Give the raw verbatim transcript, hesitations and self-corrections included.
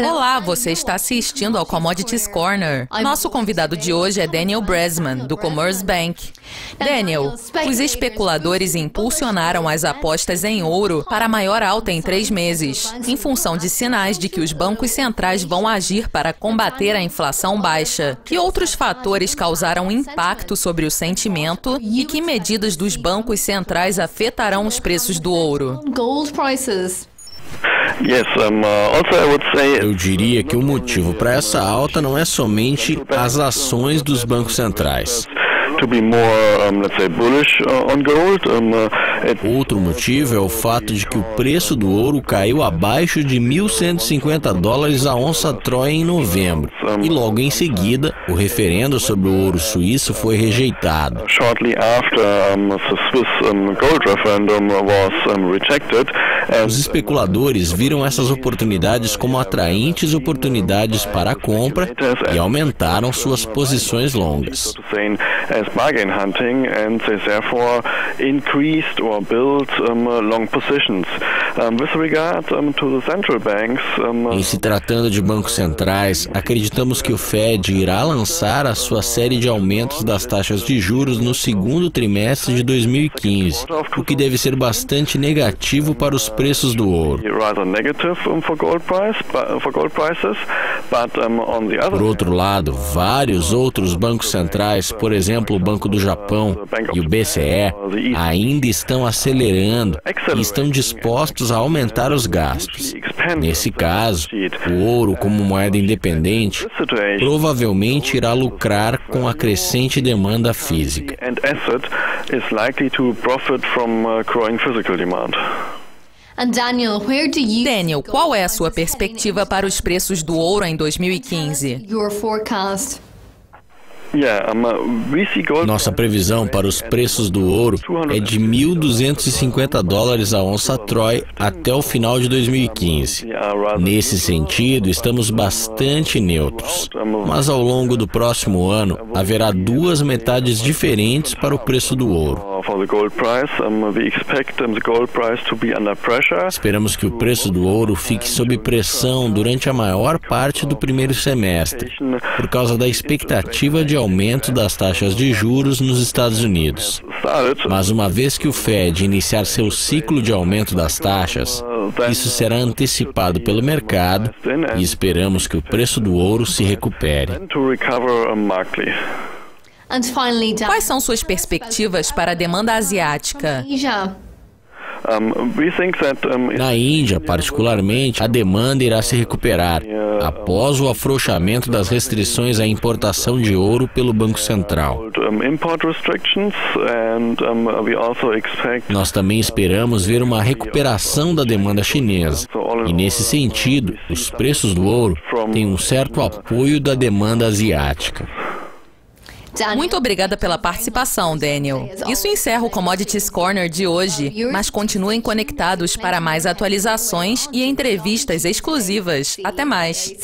Olá, você está assistindo ao Commodities Corner. Nosso convidado de hoje é Daniel Briesemann, do Commerce Bank. Daniel, os especuladores impulsionaram as apostas em ouro para a maior alta em três meses, em função de sinais de que os bancos centrais vão agir para combater a inflação baixa. Que outros fatores causaram impacto sobre o sentimento e que medidas dos bancos centrais afetarão os preços do ouro? Eu diria que o motivo para essa alta não é somente as ações dos bancos centrais. Outro motivo é o fato de que o preço do ouro caiu abaixo de mil cento e cinquenta dólares a onça Troy em novembro, e logo em seguida o referendo sobre o ouro suíço foi rejeitado. Os especuladores viram essas oportunidades como atraentes oportunidades para a compra e aumentaram suas posições longas. Em se tratando de bancos centrais, acreditamos que o Fed irá lançar a sua série de aumentos das taxas de juros no segundo trimestre de dois mil e quinze, o que deve ser bastante negativo para os preços do ouro. Por outro lado, vários outros bancos centrais, por exemplo, o Banco do Japão e o B C E, ainda estão acelerando e estão dispostos a aumentar os gastos. Nesse caso, o ouro como moeda independente provavelmente irá lucrar com a crescente demanda física. Daniel, qual é a sua perspectiva para os preços do ouro em dois mil e quinze? Nossa previsão para os preços do ouro é de mil duzentos e cinquenta dólares a onça Troy até o final de dois mil e quinze. Nesse sentido, estamos bastante neutros, mas ao longo do próximo ano haverá duas metades diferentes para o preço do ouro. Esperamos que o preço do ouro fique sob pressão durante a maior parte do primeiro semestre, por causa da expectativa de aumento das taxas de juros nos Estados Unidos. Mas uma vez que o Fed iniciar seu ciclo de aumento das taxas, isso será antecipado pelo mercado e esperamos que o preço do ouro se recupere. Quais são suas perspectivas para a demanda asiática? Na Índia, particularmente, a demanda irá se recuperar após o afrouxamento das restrições à importação de ouro pelo Banco Central. Nós também esperamos ver uma recuperação da demanda chinesa. E nesse sentido, os preços do ouro têm um certo apoio da demanda asiática. Muito obrigada pela participação, Daniel. Isso encerra o Commodities Corner de hoje, mas continuem conectados para mais atualizações e entrevistas exclusivas. Até mais!